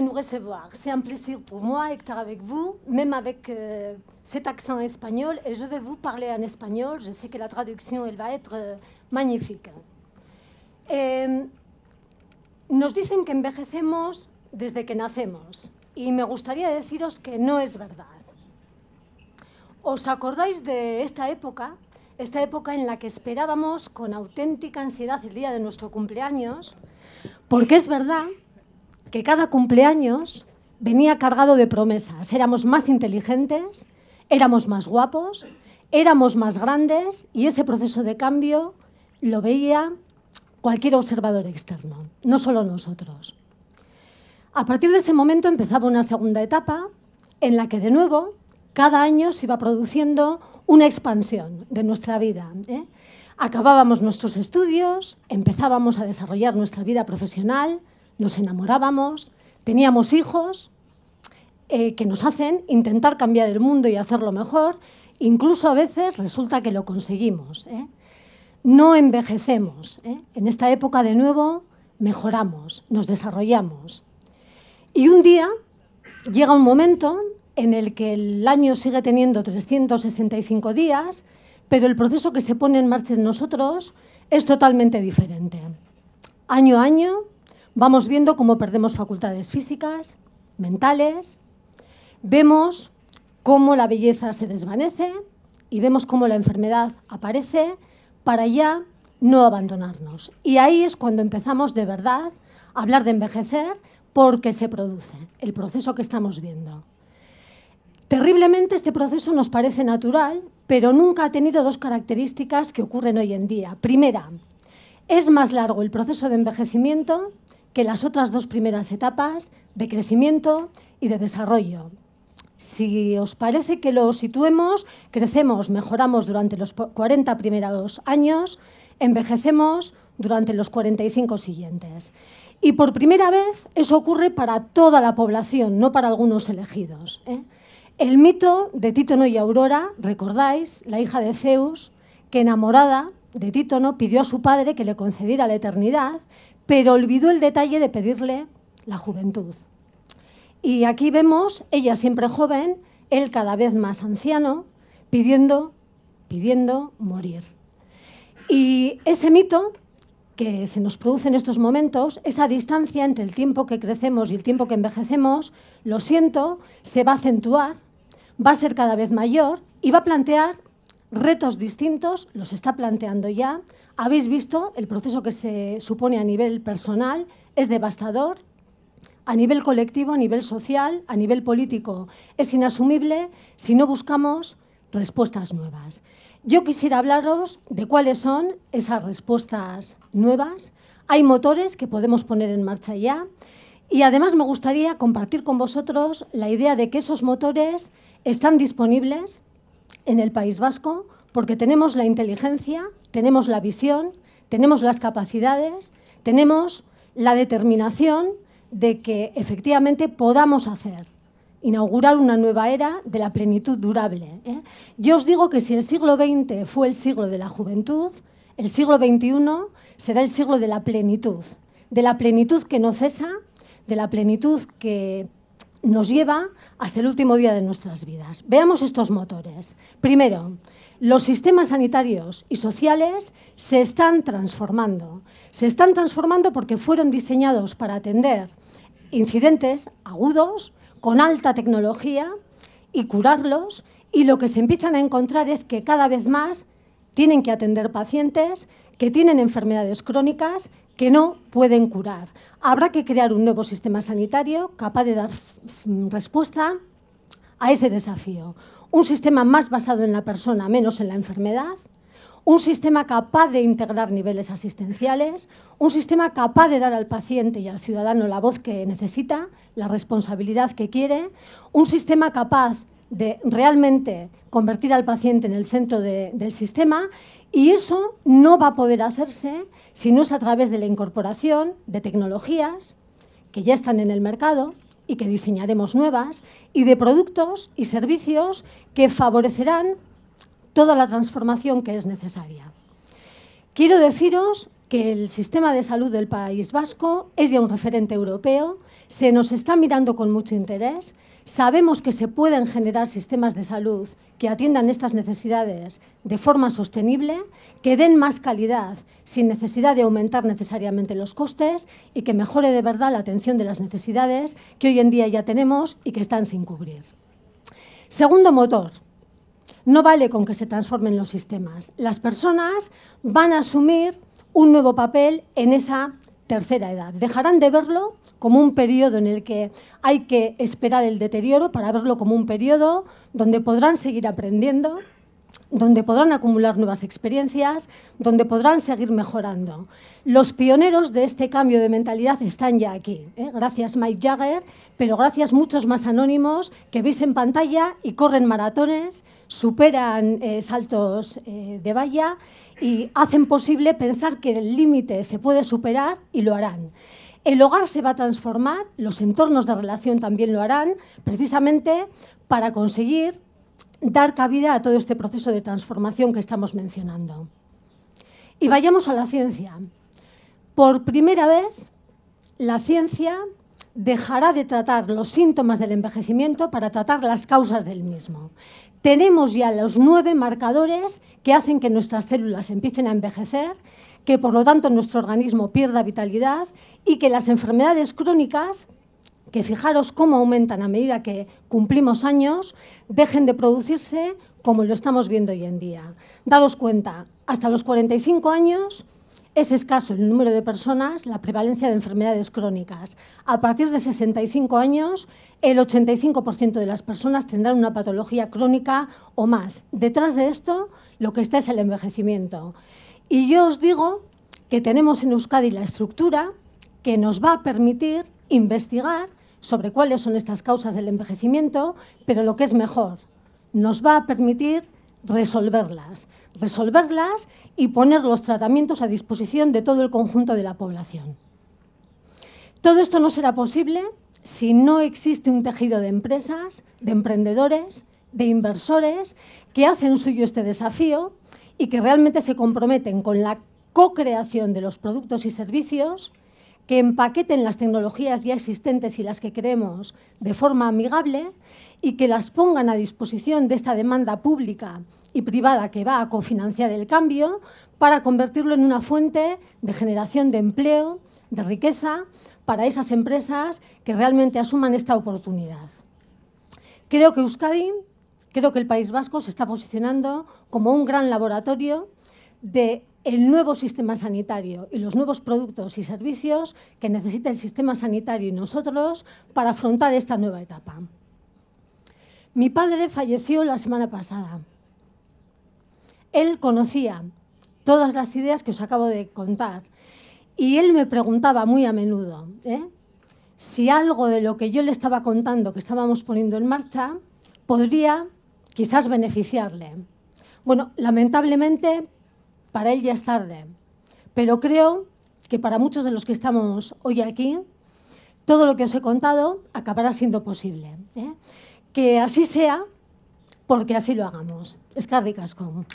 de nous recevoir. C'est un plaisir pour moi d'être avec vous, même avec cet accent espagnol. Et je vais vous parler en espagnol. Je sais que la traducción elle va être magnifique. Nos dicen que envejecemos desde que nacemos. Y me gustaría deciros que no es verdad. ¿Os acordáis de esta época? Esta época en la que esperábamos con auténtica ansiedad el día de nuestro cumpleaños, porque es verdad que cada cumpleaños venía cargado de promesas. Éramos más inteligentes, éramos más guapos, éramos más grandes y ese proceso de cambio lo veía cualquier observador externo, no solo nosotros. A partir de ese momento empezaba una segunda etapa en la que de nuevo cada año se iba produciendo una expansión de nuestra vida. Acabábamos nuestros estudios, empezábamos a desarrollar nuestra vida profesional, nos enamorábamos, teníamos hijos que nos hacen intentar cambiar el mundo y hacerlo mejor, incluso a veces resulta que lo conseguimos. No envejecemos. En esta época de nuevo mejoramos, nos desarrollamos. Y un día llega un momento en el que el año sigue teniendo 365 días, pero el proceso que se pone en marcha en nosotros es totalmente diferente. Año a año vamos viendo cómo perdemos facultades físicas, mentales, vemos cómo la belleza se desvanece y vemos cómo la enfermedad aparece para ya no abandonarnos. Y ahí es cuando empezamos de verdad a hablar de envejecer porque se produce el proceso que estamos viendo. Terriblemente este proceso nos parece natural, pero nunca ha tenido dos características que ocurren hoy en día. Primera, es más largo el proceso de envejecimiento que las otras dos primeras etapas de crecimiento y de desarrollo. Si os parece que lo situemos, crecemos, mejoramos durante los 40 primeros años, envejecemos durante los 45 siguientes. Y por primera vez eso ocurre para toda la población, no para algunos elegidos. El mito de Títono y Aurora, recordáis, la hija de Zeus, que enamorada de Títono pidió a su padre que le concediera la eternidad, pero olvidó el detalle de pedirle la juventud. Y aquí vemos, ella siempre joven, él cada vez más anciano, pidiendo morir. Y ese mito que se nos produce en estos momentos, esa distancia entre el tiempo que crecemos y el tiempo que envejecemos, lo siento, se va a acentuar, va a ser cada vez mayor y va a plantear retos distintos, los está planteando ya. Habéis visto el proceso que se supone a nivel personal, es devastador, a nivel colectivo, a nivel social, a nivel político. Es inasumible si no buscamos respuestas nuevas. Yo quisiera hablaros de cuáles son esas respuestas nuevas. Hay motores que podemos poner en marcha ya. Y además me gustaría compartir con vosotros la idea de que esos motores están disponibles en el País Vasco porque tenemos la inteligencia, tenemos la visión, tenemos las capacidades, tenemos la determinación de que efectivamente podamos hacer, inaugurar una nueva era de la plenitud durable. Yo os digo que si el siglo XX fue el siglo de la juventud, el siglo XXI será el siglo de la plenitud que no cesa, de la plenitud que nos lleva hasta el último día de nuestras vidas. Veamos estos motores. Primero, los sistemas sanitarios y sociales se están transformando. Se están transformando porque fueron diseñados para atender incidentes agudos, con alta tecnología y curarlos, y lo que se empiezan a encontrar es que cada vez más tienen que atender pacientes que tienen enfermedades crónicas que no pueden curar. Habrá que crear un nuevo sistema sanitario capaz de dar respuesta a ese desafío. Un sistema más basado en la persona, menos en la enfermedad. Un sistema capaz de integrar niveles asistenciales, un sistema capaz de dar al paciente y al ciudadano la voz que necesita, la responsabilidad que quiere, un sistema capaz de realmente convertir al paciente en el centro del sistema, y eso no va a poder hacerse si no es a través de la incorporación de tecnologías que ya están en el mercado y que diseñaremos nuevas, y de productos y servicios que favorecerán toda la transformación que es necesaria. Quiero deciros que el sistema de salud del País Vasco es ya un referente europeo, se nos está mirando con mucho interés, sabemos que se pueden generar sistemas de salud que atiendan estas necesidades de forma sostenible, que den más calidad sin necesidad de aumentar necesariamente los costes y que mejore de verdad la atención de las necesidades que hoy en día ya tenemos y que están sin cubrir. Segundo motor. No vale con que se transformen los sistemas. Las personas van a asumir un nuevo papel en esa tercera edad. Dejarán de verlo como un periodo en el que hay que esperar el deterioro para verlo como un periodo donde podrán seguir aprendiendo, donde podrán acumular nuevas experiencias, donde podrán seguir mejorando. Los pioneros de este cambio de mentalidad están ya aquí, gracias Mike Jagger, pero gracias muchos más anónimos que veis en pantalla y corren maratones, superan saltos de valla y hacen posible pensar que el límite se puede superar y lo harán. El hogar se va a transformar, los entornos de relación también lo harán, precisamente para conseguir dar cabida a todo este proceso de transformación que estamos mencionando. Y vayamos a la ciencia. Por primera vez, la ciencia dejará de tratar los síntomas del envejecimiento para tratar las causas del mismo. Tenemos ya los 9 marcadores que hacen que nuestras células empiecen a envejecer, que por lo tanto nuestro organismo pierda vitalidad y que las enfermedades crónicas, que fijaros cómo aumentan a medida que cumplimos años, dejen de producirse como lo estamos viendo hoy en día. Daros cuenta, hasta los 45 años es escaso el número de personas, la prevalencia de enfermedades crónicas. A partir de 65 años, el 85% de las personas tendrán una patología crónica o más. Detrás de esto, lo que está es el envejecimiento. Y yo os digo que tenemos en Euskadi la estructura que nos va a permitir investigar sobre cuáles son estas causas del envejecimiento, pero lo que es mejor, nos va a permitir resolverlas y poner los tratamientos a disposición de todo el conjunto de la población. Todo esto no será posible si no existe un tejido de empresas, de emprendedores, de inversores que hacen suyo este desafío y que realmente se comprometen con la co-creación de los productos y servicios que empaqueten las tecnologías ya existentes y las que creemos de forma amigable y que las pongan a disposición de esta demanda pública y privada que va a cofinanciar el cambio para convertirlo en una fuente de generación de empleo, de riqueza, para esas empresas que realmente asuman esta oportunidad. Creo que Euskadi, creo que el País Vasco se está posicionando como un gran laboratorio de el nuevo sistema sanitario y los nuevos productos y servicios que necesita el sistema sanitario y nosotros para afrontar esta nueva etapa. Mi padre falleció la semana pasada. Él conocía todas las ideas que os acabo de contar y él me preguntaba muy a menudo si algo de lo que yo le estaba contando que estábamos poniendo en marcha podría quizás beneficiarle. Bueno, lamentablemente para él ya es tarde, pero creo que para muchos de los que estamos hoy aquí, todo lo que os he contado acabará siendo posible. Que así sea, porque así lo hagamos. Escarri Cascón.